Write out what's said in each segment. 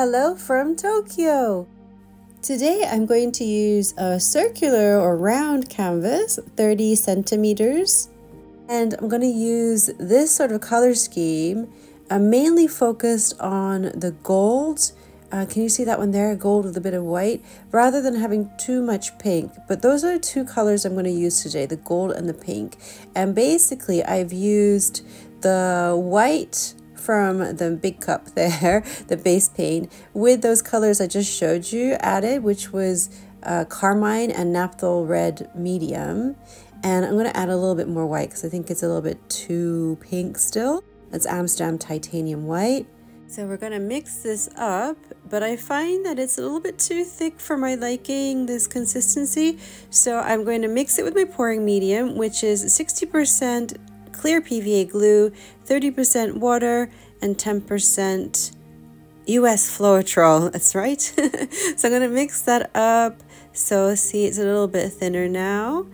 Hello from Tokyo! Today I'm going to use a circular or round canvas, 30 centimeters. And I'm going to use this sort of color scheme, mainly focused on the gold. Can you see that one there? Gold with a bit of white, rather than having too much pink. But those are the two colors I'm going to use today, the gold and the pink. And basically I've used the white from the big cup there, the base paint, with those colors I just showed you added, which was Carmine and Naphthol Red Medium. And I'm going to add a little bit more white because I think it's a little bit too pink still. That's Amsterdam Titanium White. So we're going to mix this up, but I find that it's a little bit too thick for my liking, this consistency. So I'm going to mix it with my pouring medium, which is 60% clear PVA glue, 30% water, and 10% US Floetrol. That's right. So I'm going to mix that up. So see, it's a little bit thinner now.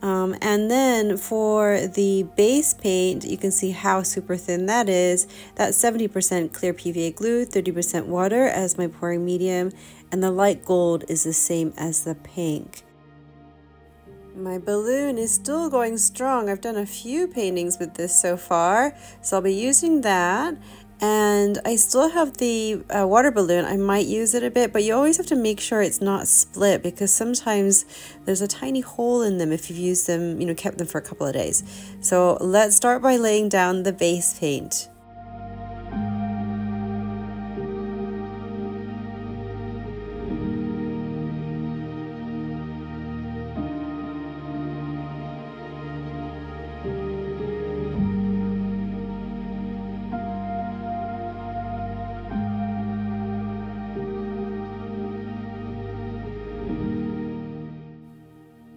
And then for the base paint, you can see how super thin that is. That's 70% clear PVA glue, 30% water as my pouring medium, and the light gold is the same as the pink. My balloon is still going strong. I've done a few paintings with this so far, so I'll be using that. And I still have the water balloon. I might use it a bit, but you always have to make sure it's not split because sometimes there's a tiny hole in them if you've used them, you know, kept them for a couple of days. So let's start by laying down the base paint.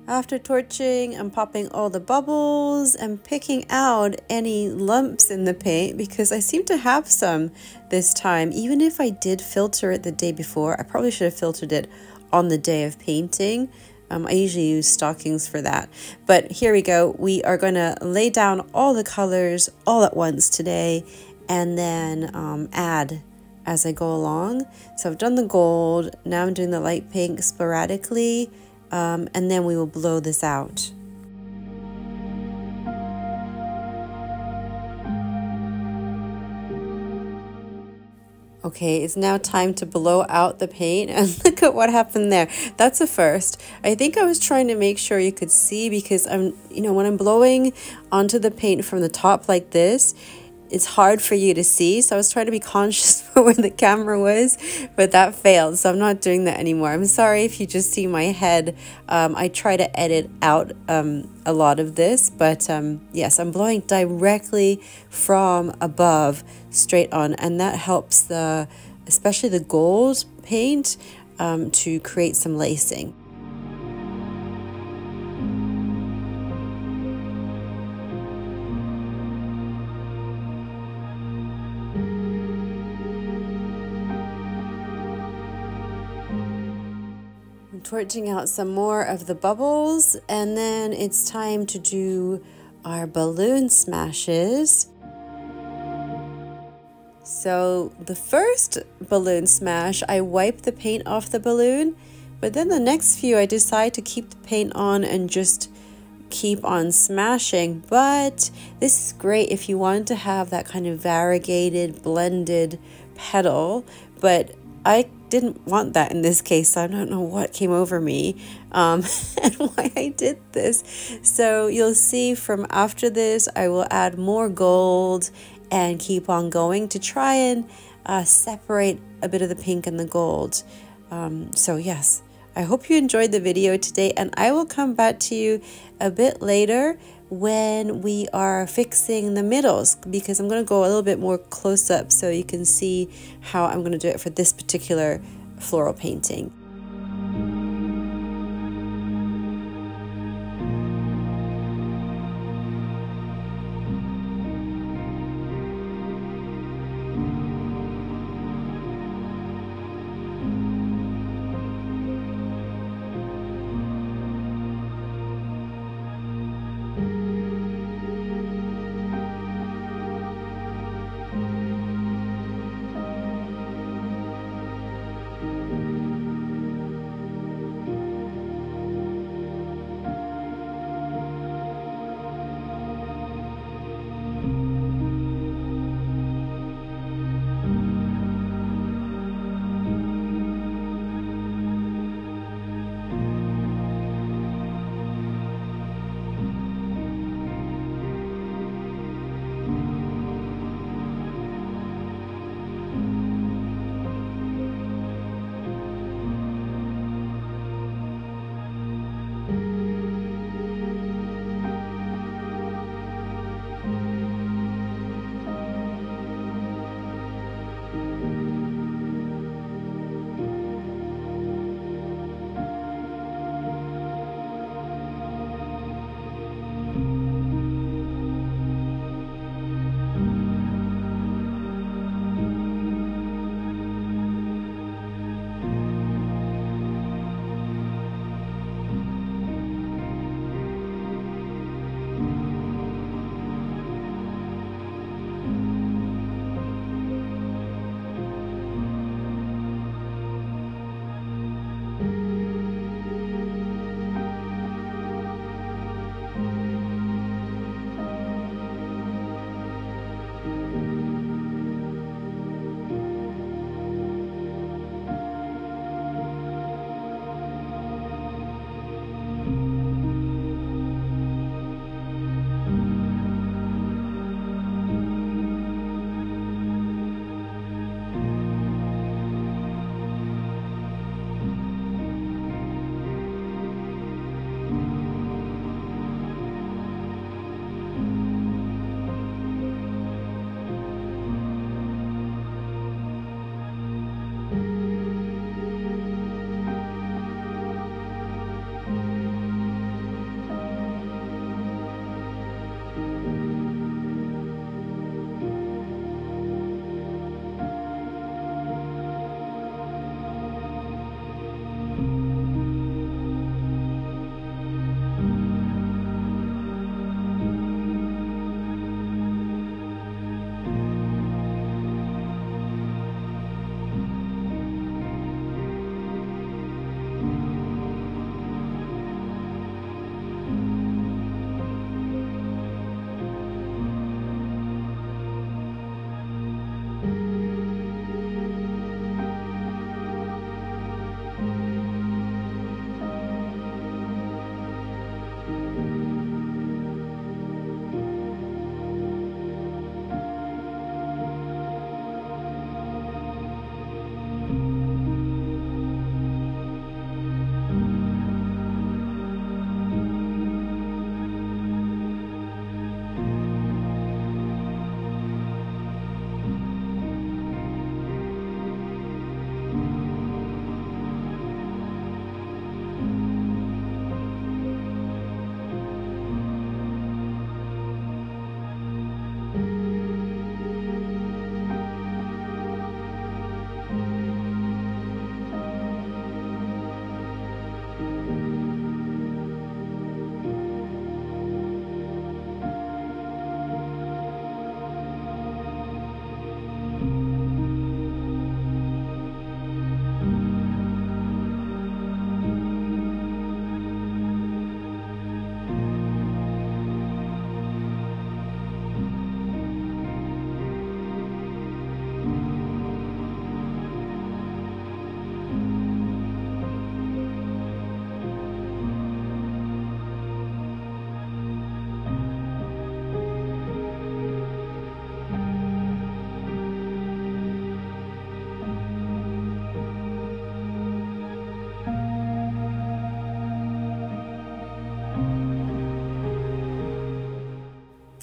After torching, I'm popping all the bubbles and picking out any lumps in the paint because I seem to have some this time. Even if I did filter it the day before, I probably should have filtered it on the day of painting. I usually use stockings for that. But here we go. We are going to lay down all the colors all at once today and then add as I go along. So I've done the gold. Now I'm doing the light pink sporadically. And then we will blow this out. Okay, it's now time to blow out the paint, and look at what happened there. That's a first. I think I was trying to make sure you could see because I'm, you know, when I'm blowing onto the paint from the top like this, it's hard for you to see, so I was trying to be conscious where the camera was, but that failed, so I'm not doing that anymore. I'm sorry if you just see my head. I try to edit out a lot of this, but yes, I'm blowing directly from above straight on, and that helps the, especially the gold paint, to create some lacing. Torching out some more of the bubbles, and then it's time to do our balloon smashes. So the first balloon smash, I wipe the paint off the balloon, but then the next few I decide to keep the paint on and just keep on smashing. But this is great if you want to have that kind of variegated, blended petal, but I didn't want that in this case, so I don't know what came over me and why I did this. So you'll see from after this, I will add more gold and keep on going to try and separate a bit of the pink and the gold. So yes, I hope you enjoyed the video today, and I will come back to you a bit later when we are fixing the middles, because I'm going to go a little bit more close up so you can see how I'm going to do it for this particular floral painting.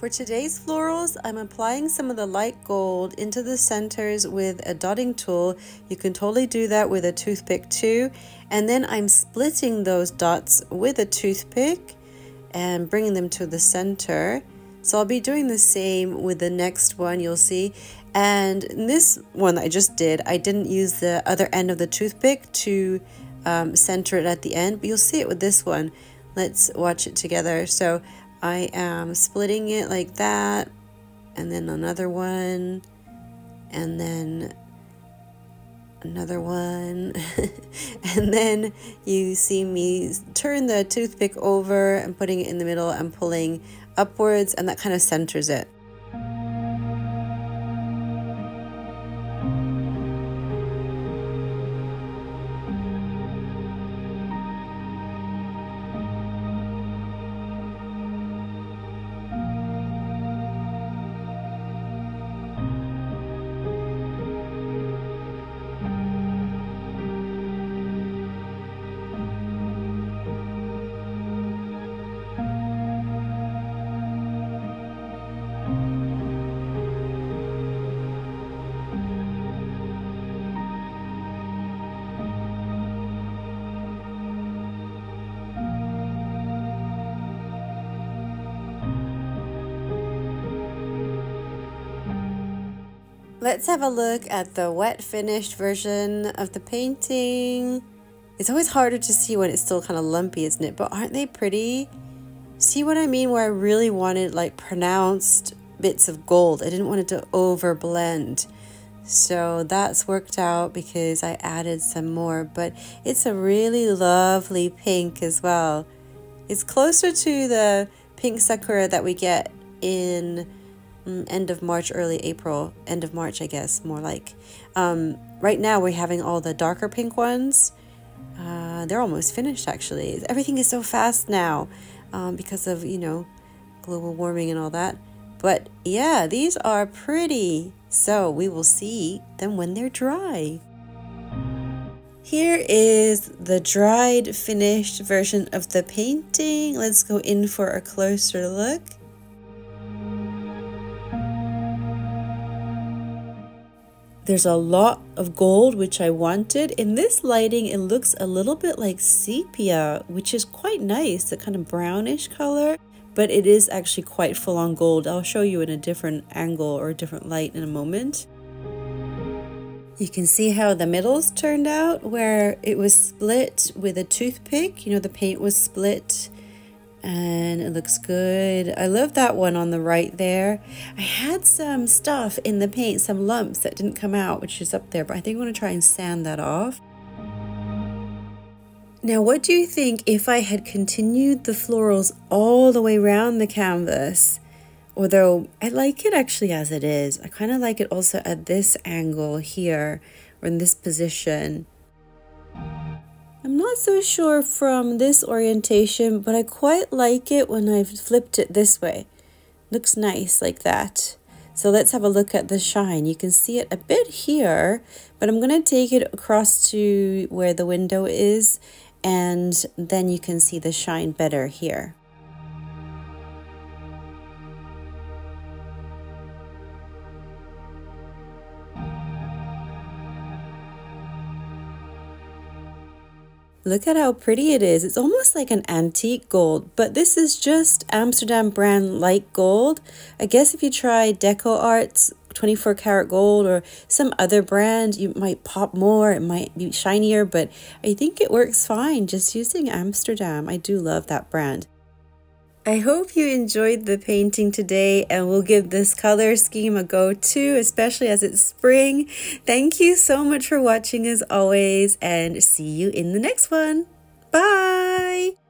For today's florals, I'm applying some of the light gold into the centers with a dotting tool. You can totally do that with a toothpick too. And then I'm splitting those dots with a toothpick and bringing them to the center. So I'll be doing the same with the next one, you'll see. And in this one that I just did, I didn't use the other end of the toothpick to center it at the end, but you'll see it with this one. Let's watch it together. So I am splitting it like that, and then another one, and then another one. And then you see me turn the toothpick over and putting it in the middle and pulling upwards, and that kind of centers it. Let's have a look at the wet finished version of the painting. It's always harder to see when it's still kind of lumpy, isn't it? But aren't they pretty? See what I mean, where I really wanted like pronounced bits of gold. I didn't want it to over blend. So that's worked out because I added some more, but it's a really lovely pink as well. It's closer to the pink Sakura that we get in end of March, early April, end of March, I guess, more like. Right now we're having all the darker pink ones. They're almost finished, actually. Everything is so fast now because of, you know, global warming and all that. But yeah, these are pretty. So we will see them when they're dry. Here is the dried, finished version of the painting. Let's go in for a closer look. There's a lot of gold, which I wanted. In this lighting, it looks a little bit like sepia, which is quite nice, the kind of brownish color, but it is actually quite full-on gold. I'll show you in a different angle or a different light in a moment. You can see how the middles turned out, where it was split with a toothpick. You know, the paint was split, and it looks good. I love that one on the right there. I had some stuff in the paint, some lumps that didn't come out, which is up there, but I think I'm gonna try and sand that off. Now, what do you think if I had continued the florals all the way around the canvas? Although I like it actually as it is. I kind of like it also at this angle here, or in this position. I'm not so sure from this orientation, but I quite like it when I've flipped it this way. Looks nice like that. So let's have a look at the shine. You can see it a bit here, but I'm going to take it across to where the window is, and then you can see the shine better here. Look at how pretty it is. It's almost like an antique gold, but this is just Amsterdam brand light gold. I guess if you try Deco Arts 24 karat gold or some other brand, you might pop more, it might be shinier, but I think it works fine just using Amsterdam. I do love that brand. I hope you enjoyed the painting today, and we'll give this color scheme a go too, especially as it's spring. Thank you so much for watching as always, and see you in the next one. Bye!